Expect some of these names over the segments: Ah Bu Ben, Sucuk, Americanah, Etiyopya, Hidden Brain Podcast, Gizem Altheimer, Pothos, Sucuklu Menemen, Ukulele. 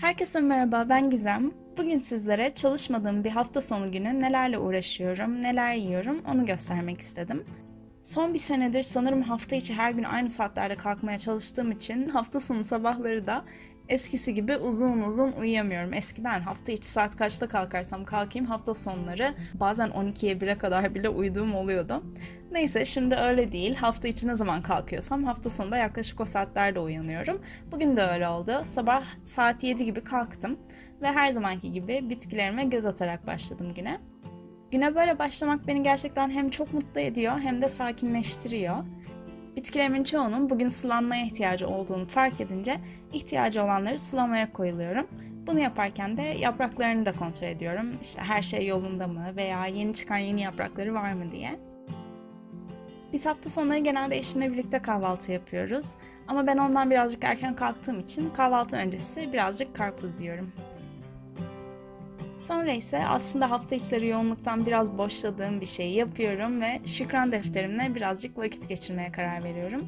Herkese merhaba, ben Gizem. Bugün sizlere çalışmadığım bir hafta sonu günü nelerle uğraşıyorum, neler yiyorum onu göstermek istedim. Son bir senedir sanırım hafta içi her gün aynı saatlerde kalkmaya çalıştığım için hafta sonu sabahları da eskisi gibi uzun uyuyamıyorum. Eskiden hafta içi saat kaçta kalkarsam kalkayım hafta sonları bazen 12'ye 1'e kadar bile uyuduğum oluyordu. Neyse şimdi öyle değil. Hafta içi ne zaman kalkıyorsam hafta sonunda yaklaşık o saatlerde uyanıyorum. Bugün de öyle oldu. Sabah saat 7 gibi kalktım ve her zamanki gibi bitkilerime göz atarak başladım güne. Güne böyle başlamak beni gerçekten hem çok mutlu ediyor hem de sakinleştiriyor. Bitkilerimin çoğunun bugün sulanmaya ihtiyacı olduğunu fark edince ihtiyacı olanları sulamaya koyuluyorum. Bunu yaparken de yapraklarını da kontrol ediyorum. İşte her şey yolunda mı veya yeni çıkan yeni yaprakları var mı diye. Biz hafta sonları genelde eşimle birlikte kahvaltı yapıyoruz. Ama ben ondan birazcık erken kalktığım için kahvaltı öncesi birazcık karpuz yiyorum. Sonra ise aslında hafta içleri yoğunluktan biraz boşladığım bir şeyi yapıyorum ve şükran defterimle birazcık vakit geçirmeye karar veriyorum.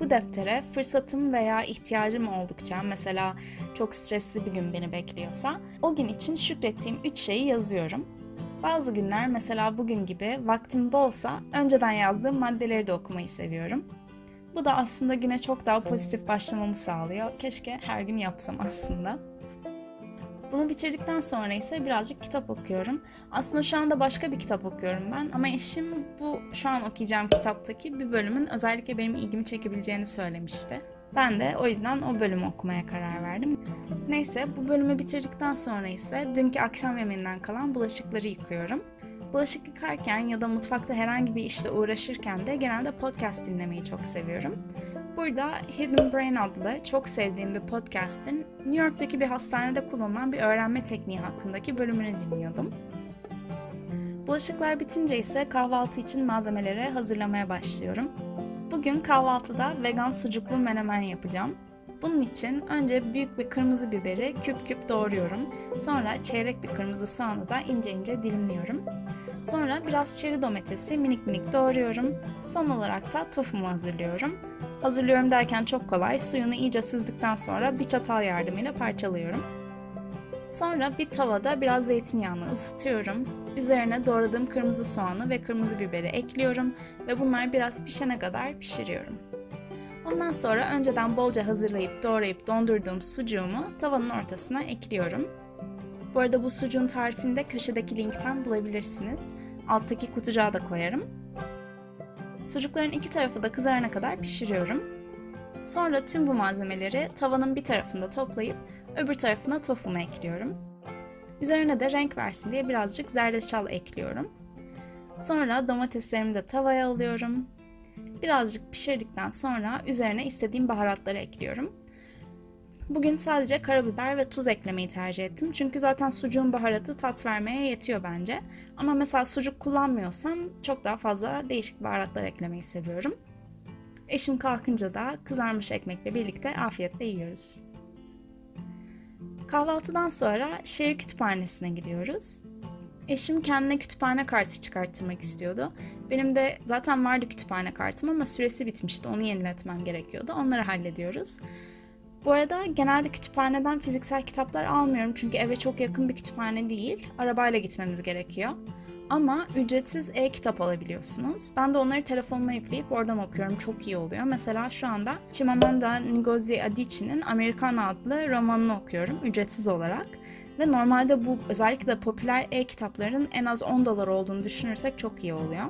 Bu deftere fırsatım veya ihtiyacım oldukça, mesela çok stresli bir gün beni bekliyorsa, o gün için şükrettiğim 3 şeyi yazıyorum. Bazı günler mesela bugün gibi vaktim bolsa önceden yazdığım maddeleri de okumayı seviyorum. Bu da aslında güne çok daha pozitif başlamamı sağlıyor. Keşke her gün yapsam aslında. Bunu bitirdikten sonra ise birazcık kitap okuyorum. Aslında şu anda başka bir kitap okuyorum ben ama eşim bu şu an okuyacağım kitaptaki bir bölümün özellikle benim ilgimi çekebileceğini söylemişti. Ben de o yüzden o bölümü okumaya karar verdim. Neyse bu bölümü bitirdikten sonra ise dünkü akşam yemeğinden kalan bulaşıkları yıkıyorum. Bulaşık yıkarken ya da mutfakta herhangi bir işle uğraşırken de genelde podcast dinlemeyi çok seviyorum. Burada Hidden Brain adlı çok sevdiğim bir podcast'in New York'taki bir hastanede kullanılan bir öğrenme tekniği hakkındaki bölümünü dinliyordum. Bulaşıklar bitince ise kahvaltı için malzemeleri hazırlamaya başlıyorum. Bugün kahvaltıda vegan sucuklu menemen yapacağım. Bunun için önce büyük bir kırmızı biberi küp küp doğruyorum. Sonra çeyrek bir kırmızı soğanı da ince dilimliyorum. Sonra biraz çeri domatesi minik doğruyorum. Son olarak da tofumu hazırlıyorum. Hazırlıyorum derken çok kolay. Suyunu iyice süzdükten sonra bir çatal yardımıyla parçalıyorum. Sonra bir tavada biraz zeytinyağını ısıtıyorum. Üzerine doğradığım kırmızı soğanı ve kırmızı biberi ekliyorum ve bunlar biraz pişene kadar pişiriyorum. Ondan sonra önceden bolca hazırlayıp doğrayıp dondurduğum sucuğumu tavanın ortasına ekliyorum. Bu arada bu sucuğun tarifini de köşedeki linkten bulabilirsiniz. Alttaki kutucuğa da koyarım. Sucukların iki tarafı da kızarana kadar pişiriyorum. Sonra tüm bu malzemeleri tavanın bir tarafında toplayıp öbür tarafına tofumu ekliyorum. Üzerine de renk versin diye birazcık zerdeçal ekliyorum. Sonra domateslerimi de tavaya alıyorum. Birazcık pişirdikten sonra üzerine istediğim baharatları ekliyorum. Bugün sadece karabiber ve tuz eklemeyi tercih ettim. Çünkü zaten sucuğun baharatı tat vermeye yetiyor bence. Ama mesela sucuk kullanmıyorsam çok daha fazla değişik baharatlar eklemeyi seviyorum. Eşim kalkınca da kızarmış ekmekle birlikte afiyetle yiyoruz. Kahvaltıdan sonra şehir kütüphanesine gidiyoruz. Eşim kendine kütüphane kartı çıkarttırmak istiyordu. Benim de zaten vardı kütüphane kartım ama süresi bitmişti. Onu yeniletmem gerekiyordu. Onları hallediyoruz. Bu arada genelde kütüphaneden fiziksel kitaplar almıyorum çünkü eve çok yakın bir kütüphane değil, arabayla gitmemiz gerekiyor. Ama ücretsiz e-kitap alabiliyorsunuz. Ben de onları telefonuma yükleyip oradan okuyorum, çok iyi oluyor. Mesela şu anda Chimamanda Ngozi Adichie'nin Americanah adlı romanını okuyorum ücretsiz olarak. Ve normalde bu özellikle popüler e-kitapların en az $10 olduğunu düşünürsek çok iyi oluyor.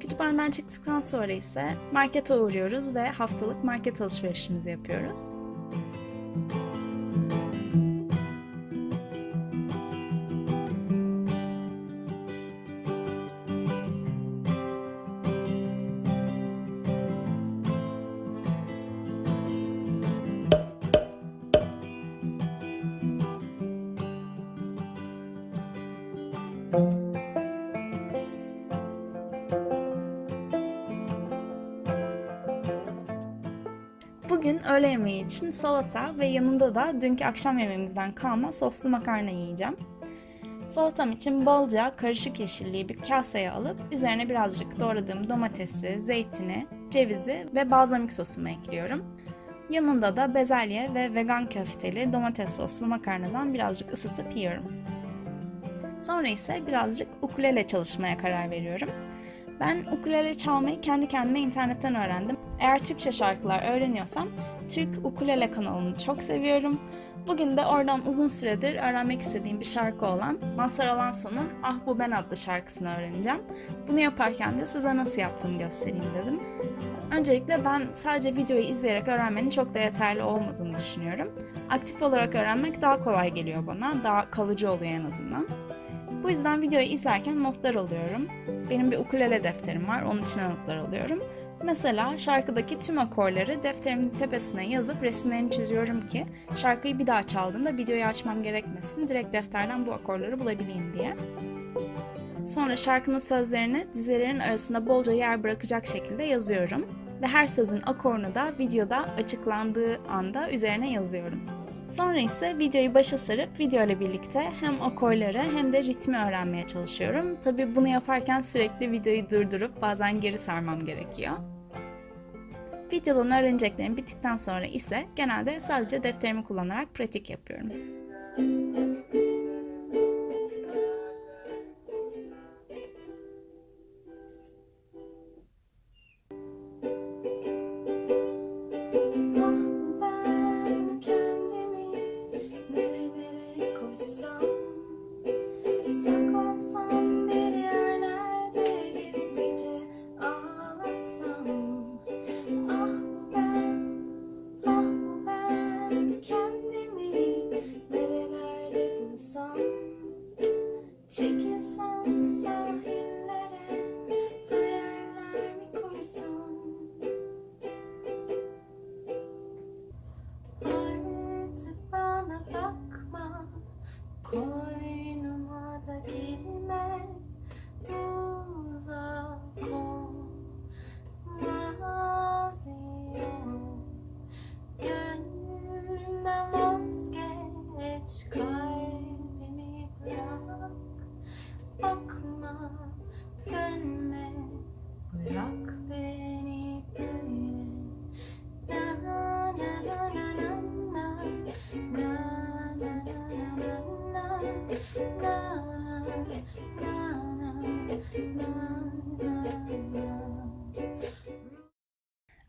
Kütüphaneden çıktıktan sonra ise markete uğruyoruz ve haftalık market alışverişimizi yapıyoruz. Bugün öğle yemeği için salata ve yanında da dünkü akşam yemeğimizden kalma soslu makarna yiyeceğim. Salatam için bolca karışık yeşilliği bir kaseye alıp üzerine birazcık doğradığım domatesi, zeytini, cevizi ve balzamik sosumu ekliyorum. Yanında da bezelye ve vegan köfteli domates soslu makarnadan birazcık ısıtıp yiyorum. Sonra ise birazcık ukulele çalışmaya karar veriyorum. Ben ukulele çalmayı kendi kendime internetten öğrendim. Eğer Türkçe şarkılar öğreniyorsam Türk Ukulele kanalını çok seviyorum. Bugün de oradan uzun süredir öğrenmek istediğim bir şarkı olan Mazhar Alanso'nun Ah Bu Ben adlı şarkısını öğreneceğim. Bunu yaparken de size nasıl yaptığımı göstereyim dedim. Öncelikle ben sadece videoyu izleyerek öğrenmenin çok da yeterli olmadığını düşünüyorum. Aktif olarak öğrenmek daha kolay geliyor bana, daha kalıcı oluyor en azından. Bu yüzden videoyu izlerken notlar alıyorum. Benim bir ukulele defterim var, onun içine notlar alıyorum. Mesela şarkıdaki tüm akorları defterimin tepesine yazıp resimlerini çiziyorum ki şarkıyı bir daha çaldığımda videoyu açmam gerekmesin, direkt defterden bu akorları bulabileyim diye. Sonra şarkının sözlerini dizelerin arasında bolca yer bırakacak şekilde yazıyorum ve her sözün akorunu da videoda açıklandığı anda üzerine yazıyorum. Sonra ise videoyu başa sarıp video ile birlikte hem akorları hem de ritmi öğrenmeye çalışıyorum. Tabii bunu yaparken sürekli videoyu durdurup bazen geri sarmam gerekiyor. Videodan öğreneceklerim bittikten sonra ise genelde sadece defterimi kullanarak pratik yapıyorum.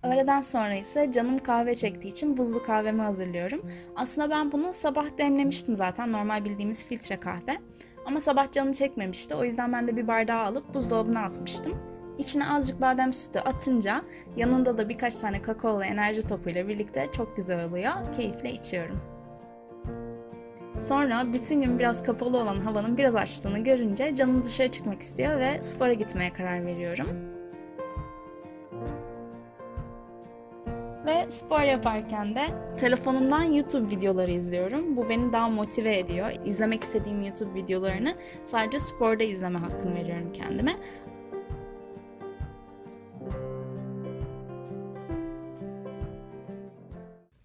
Öğleden sonra ise canım kahve çektiği için buzlu kahvemi hazırlıyorum. Aslında ben bunu sabah demlemiştim zaten, normal bildiğimiz filtre kahve. Ama sabah canım çekmemişti, o yüzden ben de bir bardağı alıp buzdolabına atmıştım. İçine azıcık badem sütü atınca yanında da birkaç tane kakaolu enerji topuyla birlikte çok güzel oluyor. Keyifle içiyorum. Sonra bütün gün biraz kapalı olan havanın biraz açtığını görünce canım dışarı çıkmak istiyor ve spora gitmeye karar veriyorum. Ve spor yaparken de telefonumdan YouTube videoları izliyorum. Bu beni daha motive ediyor. İzlemek istediğim YouTube videolarını sadece sporda izleme hakkını veriyorum kendime.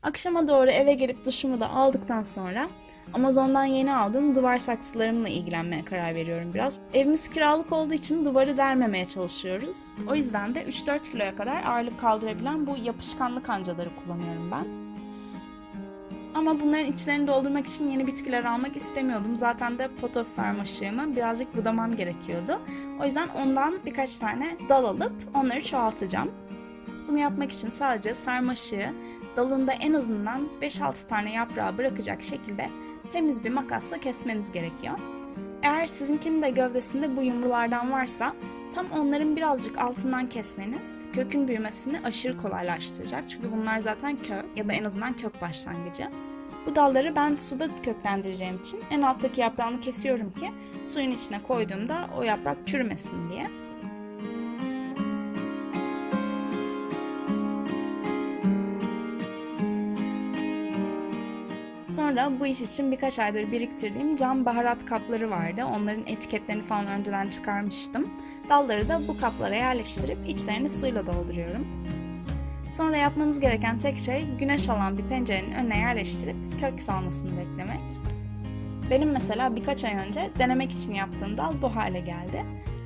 Akşama doğru eve gelip duşumu da aldıktan sonra Amazon'dan yeni aldığım duvar saksılarımla ilgilenmeye karar veriyorum biraz. Evimiz kiralık olduğu için duvarı delmemeye çalışıyoruz. O yüzden de 3-4 kiloya kadar ağırlık kaldırabilen bu yapışkanlı kancaları kullanıyorum ben. Ama bunların içlerini doldurmak için yeni bitkiler almak istemiyordum. Zaten de potos sarmaşığımı birazcık budamam gerekiyordu. O yüzden ondan birkaç tane dal alıp onları çoğaltacağım. Bunu yapmak için sadece sarmaşığı dalında en azından 5-6 tane yaprağı bırakacak şekilde temiz bir makasla kesmeniz gerekiyor. Eğer sizinkinin de gövdesinde bu yumrulardan varsa tam onların birazcık altından kesmeniz kökün büyümesini aşırı kolaylaştıracak. Çünkü bunlar zaten kök ya da en azından kök başlangıcı. Bu dalları ben suda köklendireceğim için en alttaki yaprağını kesiyorum ki suyun içine koyduğumda o yaprak çürümesin diye. Sonra bu iş için birkaç aydır biriktirdiğim cam baharat kapları vardı. Onların etiketlerini falan önceden çıkarmıştım. Dalları da bu kaplara yerleştirip içlerini suyla dolduruyorum. Sonra yapmanız gereken tek şey güneş alan bir pencerenin önüne yerleştirip kök salmasını beklemek. Benim mesela birkaç ay önce denemek için yaptığım dal bu hale geldi.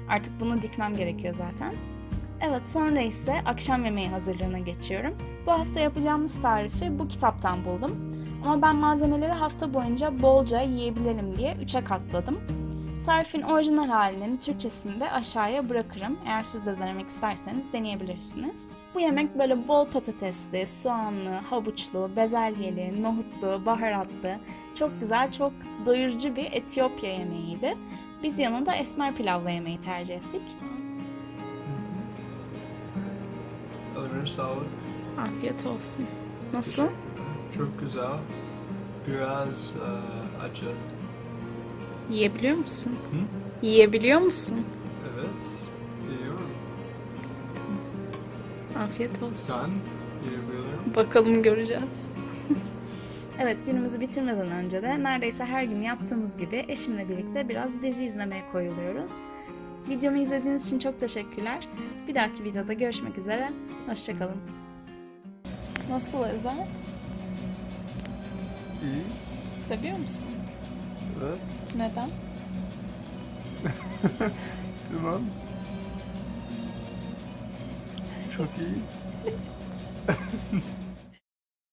Artık bunu dikmem gerekiyor zaten. Evet, sonra ise akşam yemeği hazırlığına geçiyorum. Bu hafta yapacağımız tarifi bu kitaptan buldum. Ama ben malzemeleri hafta boyunca bolca yiyebilelim diye 3'e katladım. Tarifin orijinal halinin Türkçesini de aşağıya bırakırım. Eğer siz de denemek isterseniz deneyebilirsiniz. Bu yemek böyle bol patatesli, soğanlı, havuçlu, bezelyeli, nohutlu, baharatlı, çok güzel, çok doyurucu bir Etiyopya yemeğiydi. Biz yanında esmer pilavla yemeği tercih ettik. Ellerine sağlık. Afiyet olsun. Nasıl? Çok güzel. Biraz acı. Yiyebiliyor musun? Hı? Yiyebiliyor musun? Evet, yiyorum. Afiyet olsun. Sen yiyebilirim. Bakalım, göreceğiz. Evet, günümüzü bitirmeden önce de neredeyse her gün yaptığımız gibi eşimle birlikte biraz dizi izlemeye koyuluyoruz. Videomu izlediğiniz için çok teşekkürler. Bir dahaki videoda görüşmek üzere. Hoşçakalın. Nasıl Ezel? İyi. Seviyor musun? Evet. Neden? Bilmem. Çok iyi.